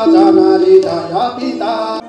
Janari Daya Pita